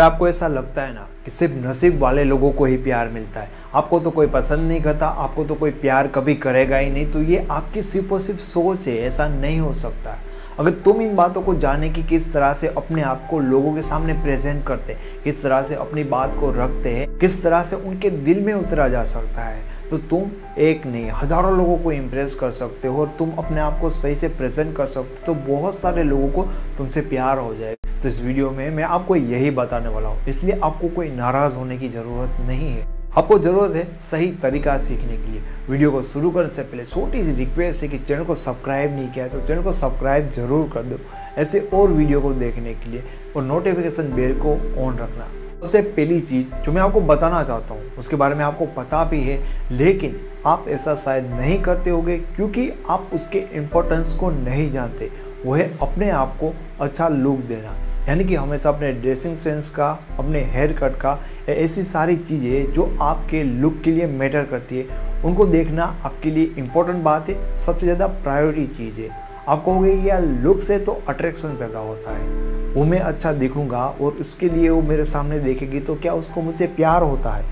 अगर आपको ऐसा लगता है ना कि सिर्फ नसीब वाले लोगों को ही प्यार मिलता है, आपको तो कोई पसंद नहीं करता, आपको तो कोई प्यार कभी करेगा ही नहीं, तो ये आपकी सिर्फ और सिर्फ सोच है। ऐसा नहीं हो सकता। अगर तुम इन बातों को जाने कि किस तरह से अपने आप को लोगों के सामने प्रेजेंट करते, किस तरह से अपनी बात को रखते हैं, किस तरह से उनके दिल में उतरा जा सकता है, तो तुम एक नहीं हज़ारों लोगों को इम्प्रेस कर सकते हो और तुम अपने आप को सही से प्रेजेंट कर सकते हो, तो बहुत सारे लोगों को तुमसे प्यार हो जाएगा। तो इस वीडियो में मैं आपको यही बताने वाला हूँ, इसलिए आपको कोई नाराज़ होने की ज़रूरत नहीं है। आपको ज़रूरत है सही तरीका सीखने के लिए। वीडियो को शुरू करने से पहले छोटी सी रिक्वेस्ट है कि चैनल को सब्सक्राइब नहीं किया है तो चैनल को सब्सक्राइब जरूर कर दो ऐसे और वीडियो को देखने के लिए, और नोटिफिकेशन बेल को ऑन रखना। सबसे पहली चीज़ जो मैं आपको बताना चाहता हूँ, उसके बारे में आपको पता भी है, लेकिन आप ऐसा शायद नहीं करते होगे क्योंकि आप उसके इम्पोर्टेंस को नहीं जानते। वो है अपने आप को अच्छा लुक देना, यानी कि हमेशा अपने ड्रेसिंग सेंस का, अपने हेयर कट का, ऐसी सारी चीज़ें जो आपके लुक के लिए मैटर करती है, उनको देखना आपके लिए इम्पोर्टेंट बात है, सबसे ज़्यादा प्रायोरिटी चीज़ है। आप कहोगे यार लुक से तो अट्रैक्शन पैदा होता है, वो मैं अच्छा दिखूंगा और उसके लिए वो मेरे सामने देखेगी तो क्या उसको मुझसे प्यार होता है।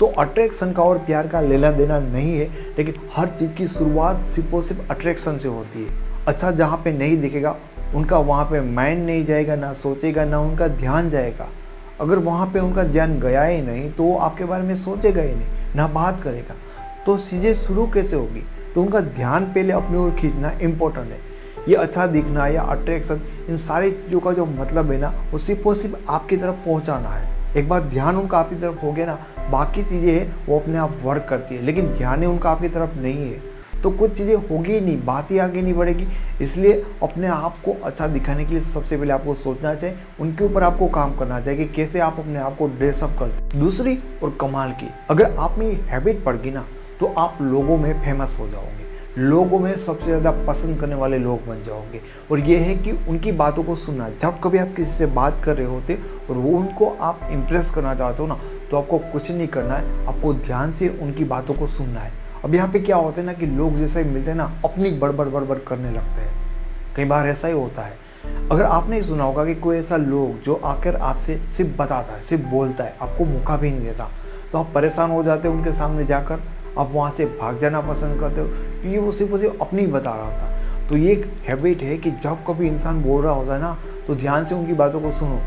तो अट्रैक्शन का और प्यार का लेना देना नहीं है, लेकिन हर चीज़ की शुरुआत सिर्फ और सिर्फ अट्रैक्शन से होती है। अच्छा जहाँ पे नहीं दिखेगा उनका वहाँ पे माइंड नहीं जाएगा, ना सोचेगा, ना उनका ध्यान जाएगा। अगर वहाँ पे उनका ध्यान गया ही नहीं तो वो आपके बारे में सोचेगा ही नहीं, ना बात करेगा। तो चीज़ें शुरू कैसे होगी, तो उनका ध्यान पहले अपनी ओर खींचना इम्पोर्टेंट है। ये अच्छा दिखना या अट्रैक्शन, इन सारी चीज़ों का जो मतलब है ना, वो सिर्फ और सिर्फ आपकी तरफ पहुँचाना है। एक बार ध्यान उनका आपकी तरफ हो गया ना, बाकी चीज़ें हैं वो अपने आप वर्क करती है, लेकिन ध्यान उनका आपकी तरफ नहीं है तो कुछ चीज़ें होगी ही नहीं, बात ही आगे नहीं बढ़ेगी। इसलिए अपने आप को अच्छा दिखाने के लिए सबसे पहले आपको सोचना चाहिए, उनके ऊपर आपको काम करना चाहिए कि कैसे आप अपने आप को ड्रेसअप करते। दूसरी और कमाल की, अगर आप में ये हैबिट पड़ गई ना तो आप लोगों में फेमस हो जाओगे, लोगों में सबसे ज़्यादा पसंद करने वाले लोग बन जाओगे। और ये है कि उनकी बातों को सुनना। जब कभी आप किसी से बात कर रहे होते और वो उनको आप इम्प्रेस करना चाहते हो ना, तो आपको कुछ नहीं करना है, आपको ध्यान से उनकी बातों को सुनना है। अब यहाँ पे क्या होता है ना कि लोग जैसे ही मिलते हैं ना अपनी बड़बड़ करने लगते हैं, कई बार ऐसा ही होता है। अगर आपने सुना होगा कि कोई ऐसा लोग जो आकर आपसे सिर्फ बताता है, सिर्फ बोलता है, आपको मौका भी नहीं देता, तो आप परेशान हो जाते हो। उनके सामने जाकर आप वहाँ से भाग जाना पसंद करते हो क्योंकि वो सिर्फ अपनी ही बता रहा था। तो ये एक हैबिट है कि जब कभी इंसान बोल रहा होता है ना तो ध्यान से उनकी बातों को सुनो।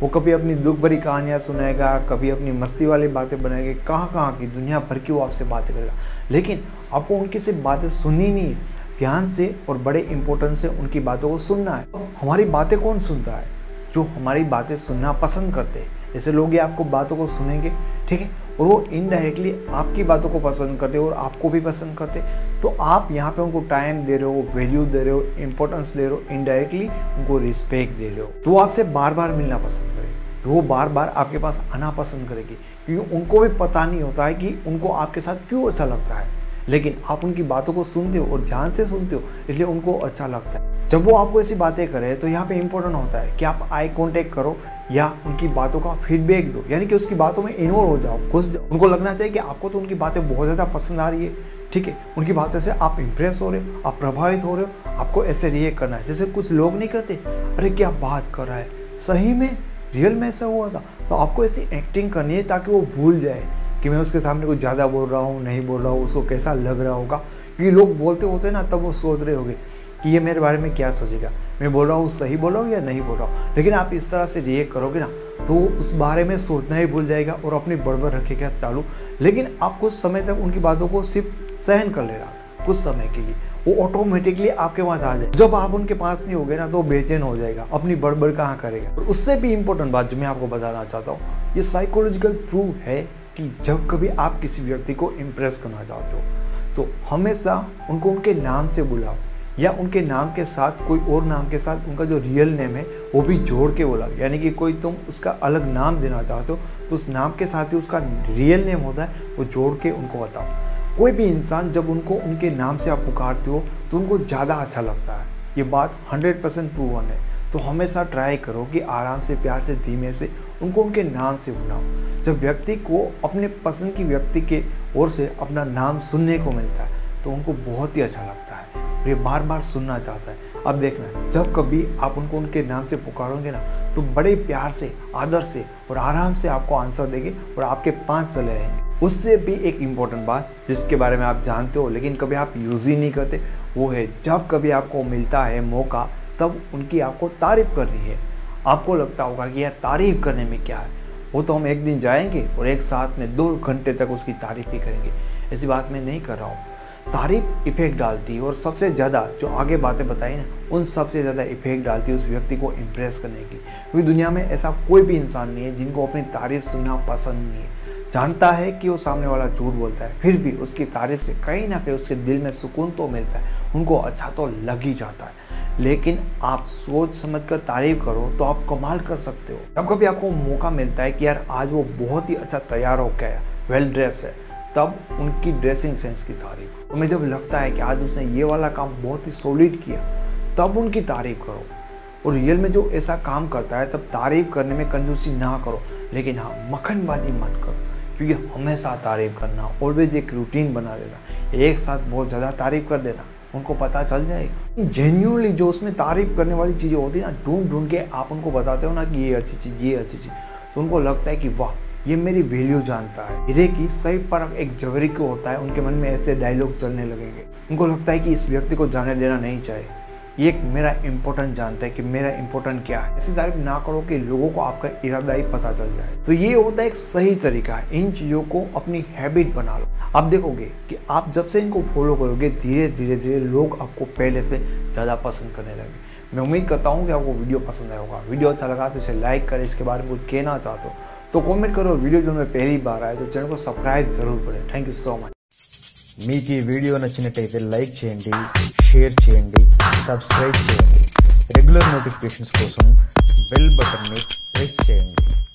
वो कभी अपनी दुख भरी कहानियाँ सुनाएगा, कभी अपनी मस्ती वाली बातें बनाएगा, कहाँ कहाँ की दुनिया भर की वो आपसे बातें करेगा, लेकिन आपको उनकी सिर्फ बातें सुननी नहीं, ध्यान से और बड़े इम्पोर्टेंस से उनकी बातों को सुनना है। तो हमारी बातें कौन सुनता है? जो हमारी बातें सुनना पसंद करते हैं ऐसे लोग ये आपको बातों को सुनेंगे, ठीक है, और वो इनडायरेक्टली आपकी बातों को पसंद करते और आपको भी पसंद करते। तो आप यहाँ पे उनको टाइम दे रहे हो, वैल्यू दे रहे हो, इम्पोर्टेंस दे रहे हो, इनडायरेक्टली उनको रिस्पेक्ट दे रहे हो, तो वो आपसे बार बार मिलना पसंद करेंगे, वो बार बार आपके पास आना पसंद करेगी, क्योंकि उनको भी पता नहीं होता है कि उनको आपके साथ क्यों अच्छा लगता है, लेकिन आप उनकी बातों को सुनते हो और ध्यान से सुनते हो, इसलिए उनको अच्छा लगता है। जब वो आपको ऐसी बातें करें तो यहाँ पे इम्पोर्टेंट होता है कि आप आई कांटेक्ट करो या उनकी बातों का फीडबैक दो, यानी कि उसकी बातों में इन्वॉल्व हो जाओ, घुस जाओ। उनको लगना चाहिए कि आपको तो उनकी बातें बहुत ज़्यादा पसंद आ रही है, ठीक है, उनकी बातों से आप इम्प्रेस हो रहे हो, आप प्रभावित हो रहे हो, आपको ऐसे रिएक्ट करना है। जैसे कुछ लोग नहीं करते, अरे क्या बात कर रहा है, सही में रियल में ऐसा हुआ था, तो आपको ऐसी एक्टिंग करनी है ताकि वो भूल जाए कि मैं उसके सामने कुछ ज़्यादा बोल रहा हूँ, नहीं बोल रहा हूँ, उसको कैसा लग रहा होगा। क्योंकि लोग बोलते होते ना तब वो सोच रहे होंगे कि ये मेरे बारे में क्या सोचेगा, मैं बोल रहा हूँ सही बोल रहा हूँ या नहीं बोल रहा हूँ। लेकिन आप इस तरह से रिएक्ट करोगे ना तो उस बारे में सोचना ही भूल जाएगा और अपनी बड़बड़ रखेगा चालू। लेकिन आप कुछ समय तक उनकी बातों को सिर्फ सहन कर लेना, कुछ समय के लिए वो ऑटोमेटिकली आपके पास आ जाए। जब आप उनके पास नहीं होगे ना तो बेचैन हो जाएगा, अपनी बड़बड़ कहाँ करेगा। और उससे भी इम्पोर्टेंट बात जो मैं आपको बताना चाहता हूँ, ये साइकोलॉजिकल प्रूव है कि जब कभी आप किसी व्यक्ति को इम्प्रेस करना चाहते हो तो हमेशा उनको उनके नाम से बुलाओ या उनके नाम के साथ कोई और नाम के साथ उनका जो रियल नेम है वो भी जोड़ के बोला। यानी कि कोई तुम उसका अलग नाम देना चाहते हो तो उस नाम के साथ ही उसका रियल नेम होता है, वो जोड़ के उनको बताओ। कोई भी इंसान जब उनको उनके नाम से आप पुकारते हो तो उनको ज़्यादा अच्छा लगता है, ये बात 100% प्रूवन है। तो हमेशा ट्राई करो कि आराम से, प्यार से, धीमे से उनको उनके नाम से बुलाओ। जब व्यक्ति को अपने पसंद की व्यक्ति के ओर से अपना नाम सुनने को मिलता है तो उनको बहुत ही अच्छा लगता है, ये बार बार सुनना चाहता है। अब देखना जब कभी आप उनको उनके नाम से पुकारोगे ना तो बड़े प्यार से, आदर से और आराम से आपको आंसर देंगे और आपके पास चले रहेंगे। उससे भी एक इम्पॉर्टेंट बात जिसके बारे में आप जानते हो लेकिन कभी आप यूज़ ही नहीं करते वो है जब कभी आपको मिलता है मौका तब उनकी आपको तारीफ़ करनी है। आपको लगता होगा कि यह तारीफ़ करने में क्या है, वो तो हम एक दिन जाएंगे और एक साथ में 2 घंटे तक उसकी तारीफ़ ही करेंगे। ऐसी बात मैं नहीं कर रहा हूँ। तारीफ़ इफ़ेक्ट डालती है और सबसे ज़्यादा जो आगे बातें बताई ना उन सबसे ज़्यादा इफ़ेक्ट डालती है उस व्यक्ति को इम्प्रेस करने की, क्योंकि दुनिया में ऐसा कोई भी इंसान नहीं है जिनको अपनी तारीफ़ सुनना पसंद नहीं है। जानता है कि वो सामने वाला झूठ बोलता है फिर भी उसकी तारीफ़ से कहीं ना कहीं उसके दिल में सुकून तो मिलता है, उनको अच्छा तो लग ही जाता है। लेकिन आप सोच समझ कर तारीफ़ करो तो आप कमाल कर सकते हो। जब कभी आपको मौका मिलता है कि यार आज वो बहुत ही अच्छा तैयार हो गया है, वेल ड्रेस है, तब उनकी ड्रेसिंग सेंस की तारीफ। तुम्हें जब लगता है कि आज उसने ये वाला काम बहुत ही सॉलिड किया तब उनकी तारीफ़ करो। और रियल में जो ऐसा काम करता है तब तारीफ़ करने में कंजूसी ना करो, लेकिन हाँ मक्खनबाजी मत करो, क्योंकि हमेशा तारीफ़ करना ऑलवेज एक रूटीन बना लेना, एक साथ बहुत ज़्यादा तारीफ़ कर देना, उनको पता चल जाएगा। जेन्युइनली जो उसमें तारीफ़ करने वाली चीज़ें होती है ना ढूंढ के आप उनको बताते हो ना कि ये अच्छी चीज़, ये अच्छी चीज़, तो उनको लगता है कि वाह ये मेरी वैल्यू जानता है। हीरे की सही परख एक जवेरी को होता है, उनके मन में ऐसे डायलॉग चलने लगेंगे। उनको लगता है कि इस व्यक्ति को जाने देना नहीं चाहिए, ये एक मेरा इम्पोर्टेंट जानता है कि मेरा इम्पोर्टेंट क्या है। ऐसी तारीफ ना करो कि लोगों को आपका इरादा ही पता चल जाए। तो ये होता है एक सही तरीका है, इन चीज़ों को अपनी हैबिट बना लो। आप देखोगे कि आप जब से इनको फॉलो करोगे धीरे धीरे धीरे लोग आपको पहले से ज़्यादा पसंद करने लगेंगे। मैं उम्मीद करता हूँ कि आपको वीडियो पसंद आया होगा। वीडियो अच्छा लगा तो इसे लाइक करें, इसके बारे में कुछ कहना चाहते हो तो कमेंट करो। वीडियो जो मैं पहली बार आए तो चैनल को सब्सक्राइब जरूर करें। Thank you so much. मीकी वीडियो नच्चिनट्लयिते लाइक చేయండి, షేర్ చేయండి, సబ్స్క్రైబ్ చేయండి, రెగ్యులర్ నోటిఫికేషన్స్ కోసం బెల్ బటన్ ని ప్రెస్ చేయండి।